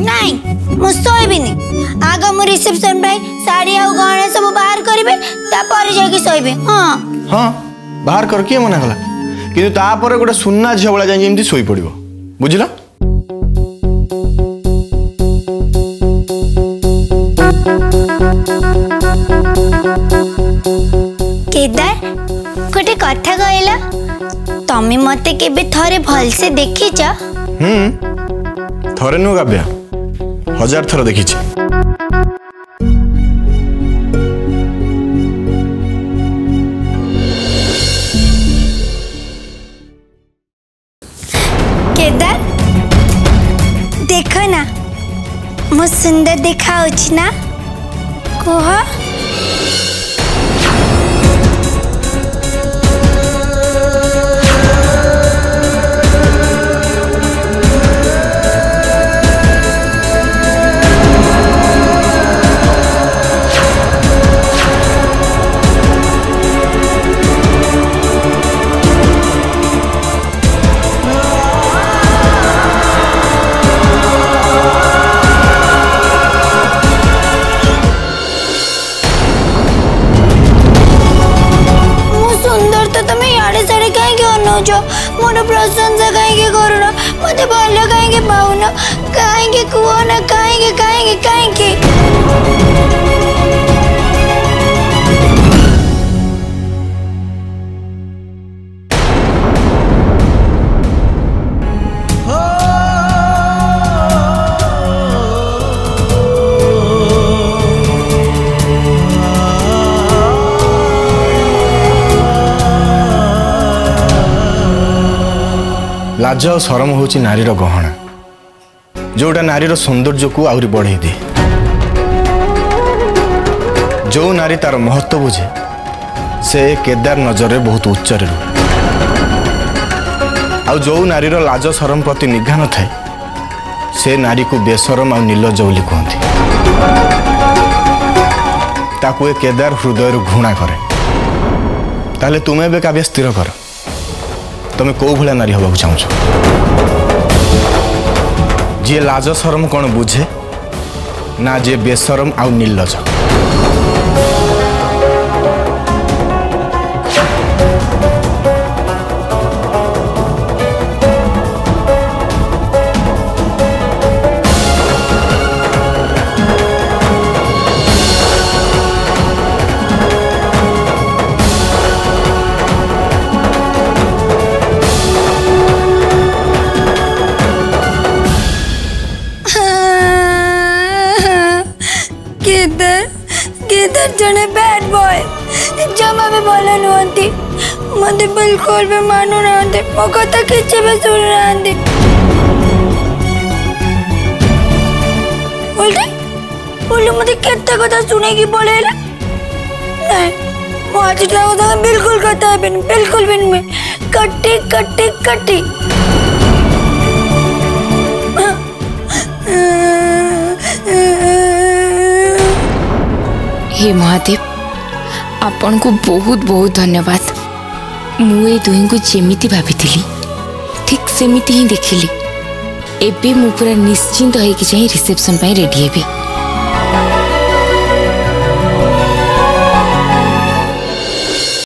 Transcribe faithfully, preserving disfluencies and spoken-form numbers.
नहीं मुझे भी नहीं आग मु रिसेप्शन भाई साड़ी आ गहना सब बाहर करिवे तापर जाके सोइबे। हां हां बाहर कर के मना कला किंतु तापर गोटे सुन्ना झबला जाई एमती सोई पड़िबो बुझला। केदार गोटे कथा कहला तमे मते केबे थरे भल से देखि जा। हम थरे नु गाब्या हजार थर देखी केदार देख ना मो सुंदर देखा ना कह जो मोर प्रशंसा कहीं के करू ना मते भल कहीं के पाऊ ना कहीं के कुओ ना कहीं के कहीं के कहीं के लाज और शरम होची नारीर गहना जोटा नारीर सौंदर्य को आउरी बढ़े दे जो नारी तार महत्व बुझे से केदार नजर में बहुत उच्चरे रु जो नारीर लाज शरम प्रति निघा न थाए से नारी को बेसरम आ नीलज बोली कहते ताकू ए केदार हृदय घृणा करे ताले तुम्हें बे काव्य स्थिर कर तुम तो कौ भा नारी हवाक चाहू जी लाज शरम कौन बुझे ना जे बेसरम आउ निर्लज जने बैड बॉय जमा भी बोला नोंती मते बिल्कुल भी मानो नोंते मो कथा किछे भी सुन नोंते बोलते बोलू मते केत्ता कथा सुने की बोलेला नहीं मो आज तक कथा बिल्कुल कथा बिन बिल्कुल बिन में कट्टी कट्टी कट्टी हे महादेव आपन को बहुत बहुत धन्यवाद मुई दुई को जेमिति भाभी ठीक सेमिति ही देखिली एबे मु पूरा निश्चिंत होइके रिसेप्शन रेडी हेबी।